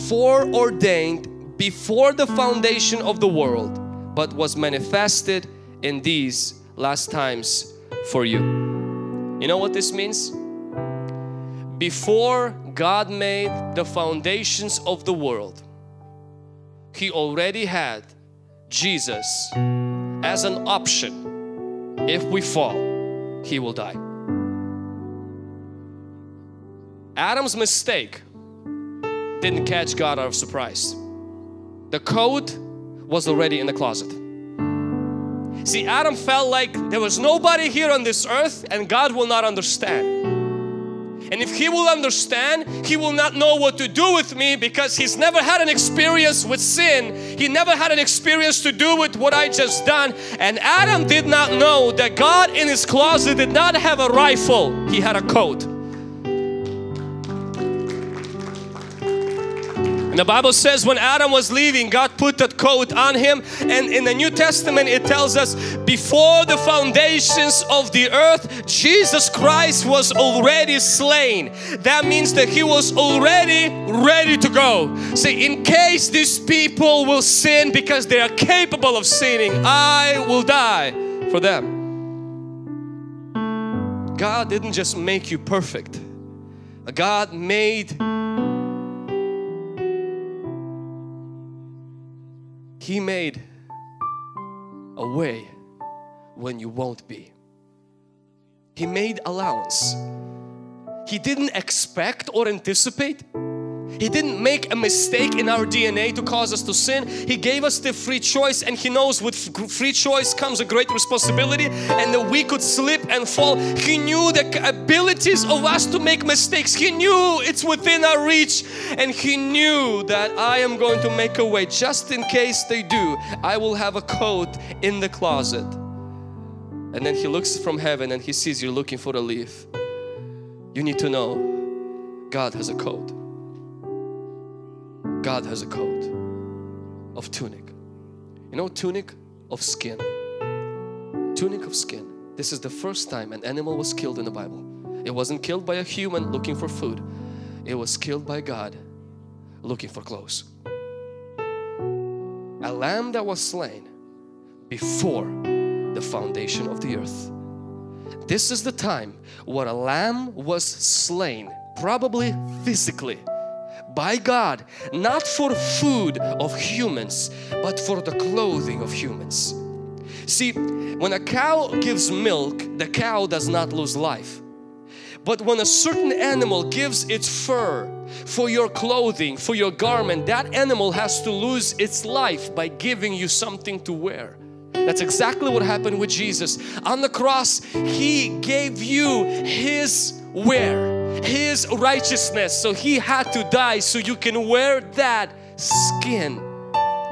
foreordained before the foundation of the world, but was manifested in these last times for you. You know what this means? Before God made the foundations of the world, He already had Jesus as an option. If we fall, He will die. Adam's mistake didn't catch God out of surprise. The code was already in the closet. See, Adam felt like there was nobody here on this earth and God will not understand. And if He will understand, He will not know what to do with me because He's never had an experience with sin. He never had an experience to do with what I just done. And Adam did not know that God in His closet did not have a rifle. He had a coat. And the Bible says when Adam was leaving, God put that coat on him. And in the New Testament it tells us before the foundations of the earth, Jesus Christ was already slain. That means that He was already ready to go. See, in case these people will sin because they are capable of sinning, I will die for them. God didn't just make you perfect. God made He made a way when you won't be. He made allowance. He didn't expect or anticipate. He didn't make a mistake in our D N A to cause us to sin. He gave us the free choice, and He knows with free choice comes a great responsibility, and that we could slip and fall. He knew the abilities of us to make mistakes. He knew it's within our reach, and He knew that I am going to make a way. Just in case they do, I will have a coat in the closet. And then He looks from heaven and He sees you're looking for a leaf. You need to know God has a coat. God has a coat of tunic. You know, tunic of skin. Tunic of skin. This is the first time an animal was killed in the Bible. It wasn't killed by a human looking for food. It was killed by God looking for clothes. A lamb that was slain before the foundation of the earth. This is the time where a lamb was slain, probably physically, by God, not for food of humans, but for the clothing of humans. See, when a cow gives milk, the cow does not lose life. But when a certain animal gives its fur for your clothing, for your garment, that animal has to lose its life by giving you something to wear. That's exactly what happened with Jesus. On the cross, He gave you His wear. His righteousness, so He had to die so you can wear that skin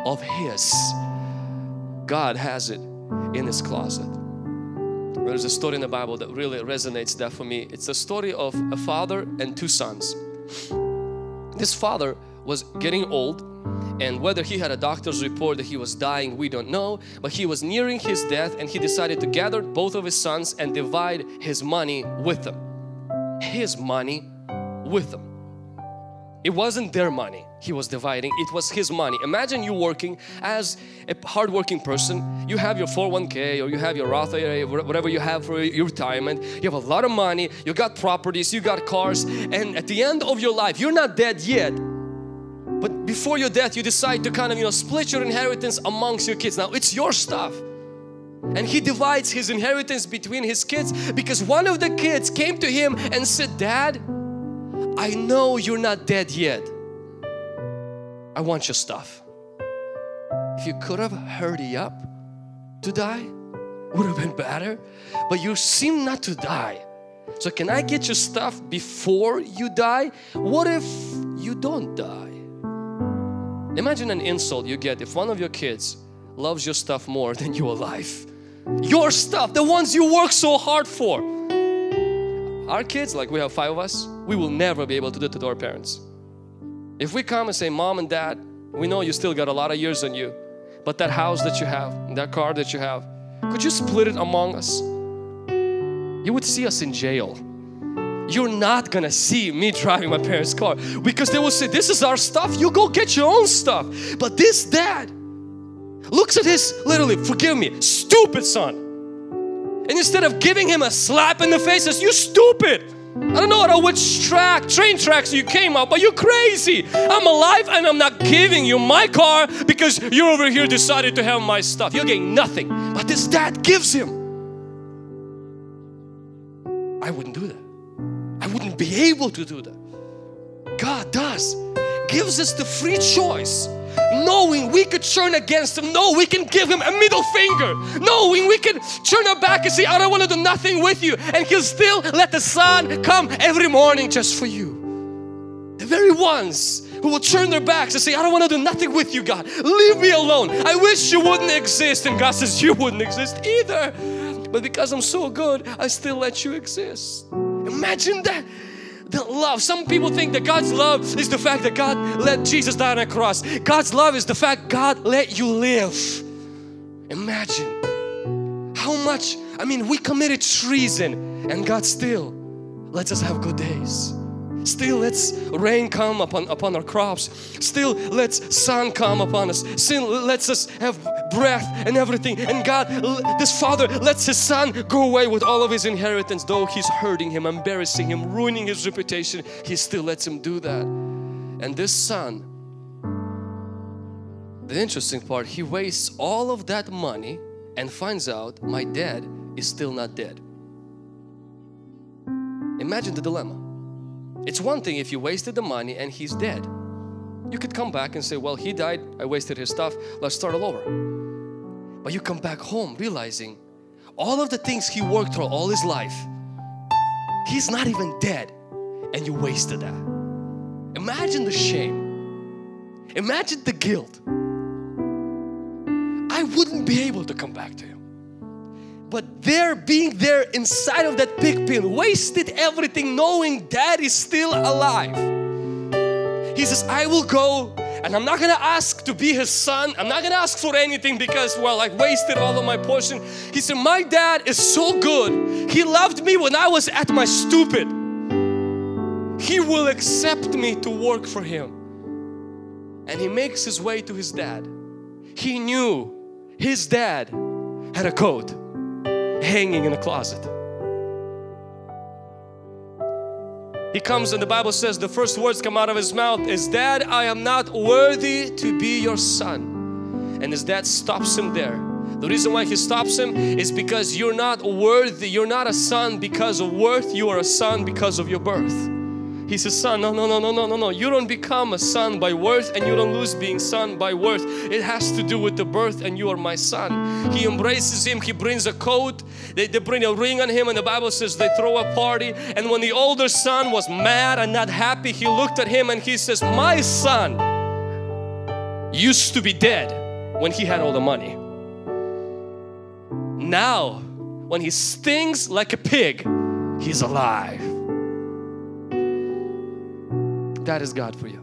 of His. God has it in His closet. There's a story in the Bible that really resonates that for me. It's the story of a father and two sons. This father was getting old And whether he had a doctor's report that he was dying, we don't know. But he was nearing his death, and he decided to gather both of his sons and divide his money with them. His money with them. It wasn't their money he was dividing, it was his money. Imagine you working as a hardworking person. You have your four oh one K or you have your Roth I R A, whatever you have for your retirement. You have a lot of money, you got properties, you got cars, and at the end of your life, you're not dead yet. But before your death, you decide to kind of, you know, split your inheritance amongst your kids. Now it's your stuff. And he divides his inheritance between his kids because one of the kids came to him and said, "Dad, I know you're not dead yet. I want your stuff. If you could have hurried up to die, would have been better. But you seem not to die. So can I get your stuff before you die? What if you don't die?" Imagine an insult you get if one of your kids loves your stuff more than your life. Your stuff, the ones you work so hard for. Our kids, like we have five of us, we will never be able to do it to our parents. If we come and say, "Mom and Dad, we know you still got a lot of years on you, but that house that you have, that car that you have, could you split it among us?" You would see us in jail. You're not gonna see me driving my parents' car because they will say, "This is our stuff, you go get your own stuff." But this dad looks at his, literally, forgive me, stupid son. And instead of giving him a slap in the face, says, "You stupid. I don't know on which track, train tracks you came out, but you're crazy. I'm alive and I'm not giving you my car because you're over here decided to have my stuff. You're getting nothing." But this dad gives him. I wouldn't do that. I wouldn't be able to do that. God does. Gives us the free choice. Knowing we could turn against Him. No, we can give Him a middle finger. Knowing we can turn our back and say, "I don't want to do nothing with you." And He'll still let the sun come every morning just for you. The very ones who will turn their backs and say, "I don't want to do nothing with you, God. Leave me alone. I wish you wouldn't exist." And God says, "You wouldn't exist either. But because I'm so good, I still let you exist." Imagine that. The love. Some people think that God's love is the fact that God let Jesus die on a cross. God's love is the fact God let you live. Imagine how much, I mean, we committed treason and God still lets us have good days. Still lets rain come upon, upon our crops. Still lets sun come upon us. Still lets us have breath and everything. And God, this father, lets his son go away with all of his inheritance. Though he's hurting him, embarrassing him, ruining his reputation, he still lets him do that. And this son, the interesting part, he wastes all of that money and finds out, "My dad is still not dead." Imagine the dilemma. It's one thing if you wasted the money and he's dead. You could come back and say, "Well, he died, I wasted his stuff, let's start all over." But you come back home realizing all of the things he worked through all his life, he's not even dead, and you wasted that. Imagine the shame. Imagine the guilt. I wouldn't be able to come back to him. But there, being there inside of that pig pen, wasted everything, knowing Dad is still alive. He says, "I will go, and I'm not going to ask to be his son. I'm not going to ask for anything because, well, I wasted all of my portion." He said, "My dad is so good. He loved me when I was at my stupid. He will accept me to work for him." And he makes his way to his dad. He knew his dad had a coat hanging in a closet. He comes and the Bible says the first words come out of his mouth is, "Dad, I am not worthy to be your son." And his dad stops him there. The reason why he stops him is because you're not worthy. You're not a son because of worth. You are a son because of your birth. He says, "Son, no, no, no, no, no, no, no. You don't become a son by worth and you don't lose being son by worth. It has to do with the birth and you are my son." He embraces him. He brings a coat. They, they bring a ring on him and the Bible says they throw a party. And when the older son was mad and not happy, he looked at him and he says, "My son used to be dead when he had all the money. Now, when he stings like a pig, he's alive." That is God for you.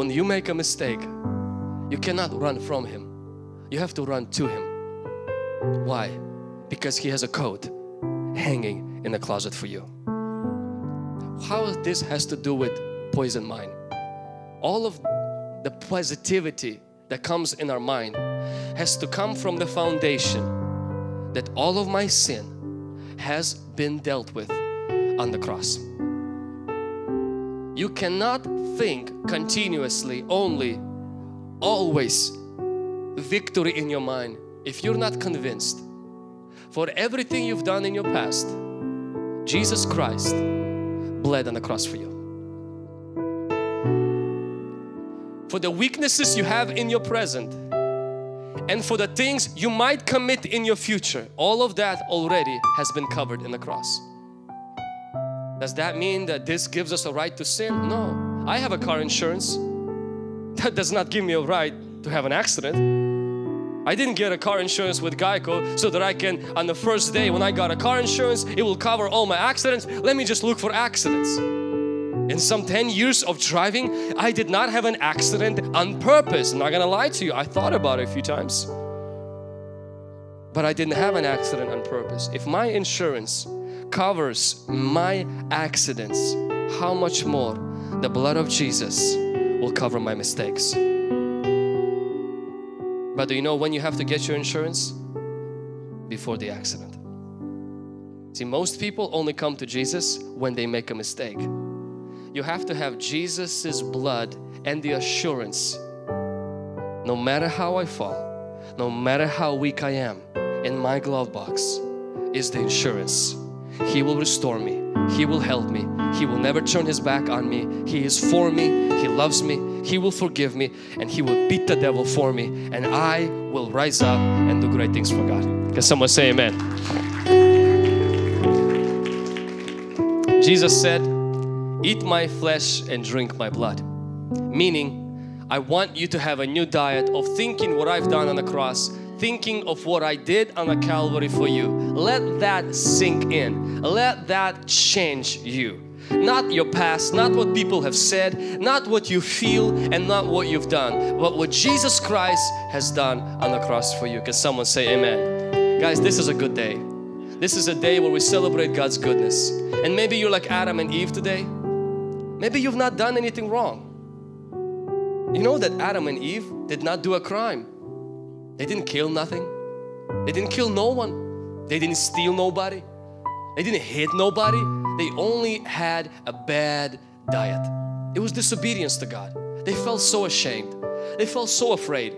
When you make a mistake, you cannot run from Him. You have to run to Him. Why? Because He has a coat hanging in the closet for you. How this has to do with poison mind? All of the positivity that comes in our mind has to come from the foundation that all of my sin has been dealt with on the cross. You cannot think continuously, only, always victory in your mind if you're not convinced for everything you've done in your past, Jesus Christ bled on the cross for you. For the weaknesses you have in your present and for the things you might commit in your future, all of that already has been covered in the cross. Does that mean that this gives us a right to sin? No. I have a car insurance. That does not give me a right to have an accident. I didn't get a car insurance with Geico so that I can, on the first day when I got a car insurance, it will cover all my accidents. Let me just look for accidents. In some ten years of driving, I did not have an accident on purpose. I'm not gonna lie to you. I thought about it a few times. But I didn't have an accident on purpose. If my insurance covers my accidents, how much more the blood of Jesus will cover my mistakes. But do you know when you have to get your insurance? Before the accident. See, most people only come to Jesus when they make a mistake. You have to have Jesus's blood and the assurance, no matter how I fall, no matter how weak I am, in my glove box is the insurance. He will restore me. He will help me. He will never turn His back on me. He is for me. He loves me. He will forgive me, and He will beat the devil for me, and I will rise up and do great things for God. Can someone say amen? Jesus said, eat my flesh and drink my blood. Meaning, I want you to have a new diet of thinking what I've done on the cross, thinking of what I did on the Calvary for you. Let that sink in. Let that change you. Not your past, not what people have said, not what you feel, and not what you've done, but what Jesus Christ has done on the cross for you. Can someone say amen? Guys, this is a good day. This is a day where we celebrate God's goodness. And maybe you're like Adam and Eve today. Maybe you've not done anything wrong. You know that Adam and Eve did not do a crime. They didn't kill nothing. They didn't kill no one. They didn't steal nobody. They didn't hit nobody. They only had a bad diet. It was disobedience to God. They felt so ashamed. They felt so afraid.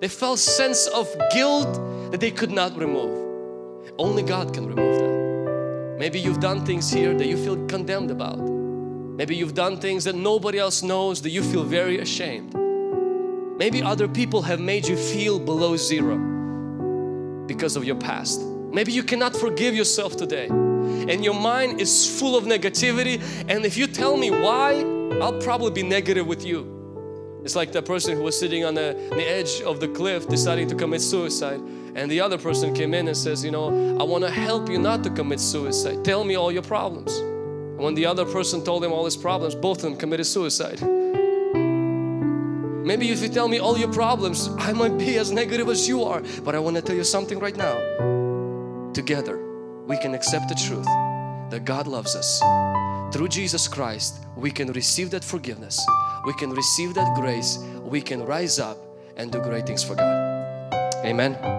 They felt sense of guilt that they could not remove. Only God can remove that. Maybe you've done things here that you feel condemned about. Maybe you've done things that nobody else knows that you feel very ashamed. Maybe other people have made you feel below zero because of your past. Maybe you cannot forgive yourself today and your mind is full of negativity, and if you tell me why, I'll probably be negative with you. It's like the person who was sitting on the, on the edge of the cliff deciding to commit suicide, and the other person came in and says, you know, I want to help you not to commit suicide. Tell me all your problems. When the other person told him all his problems, both of them committed suicide. Maybe if you tell me all your problems, I might be as negative as you are. But I want to tell you something right now. Together, we can accept the truth that God loves us. Through Jesus Christ, we can receive that forgiveness. We can receive that grace. We can rise up and do great things for God. Amen.